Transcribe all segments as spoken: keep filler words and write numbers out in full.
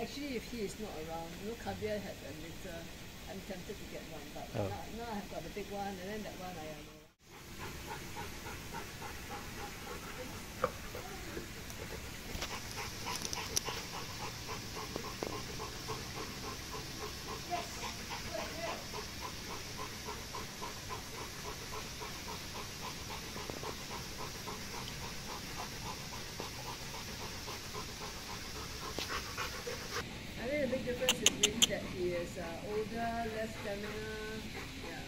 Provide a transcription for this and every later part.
Actually, if he is not around, you know, Kabir had a little. I'm tempted to get one, but oh. now, now I've got the big one, and then that one I am. Uh, older, less stamina, yeah.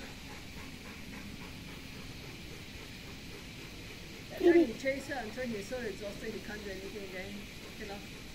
That time he chased her until he was so exhausted he can't do anything again. Okay, no?